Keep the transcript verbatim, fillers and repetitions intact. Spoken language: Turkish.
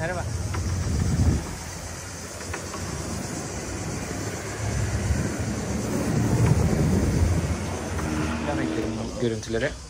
Merhaba. Yan ekleyelim görüntülere.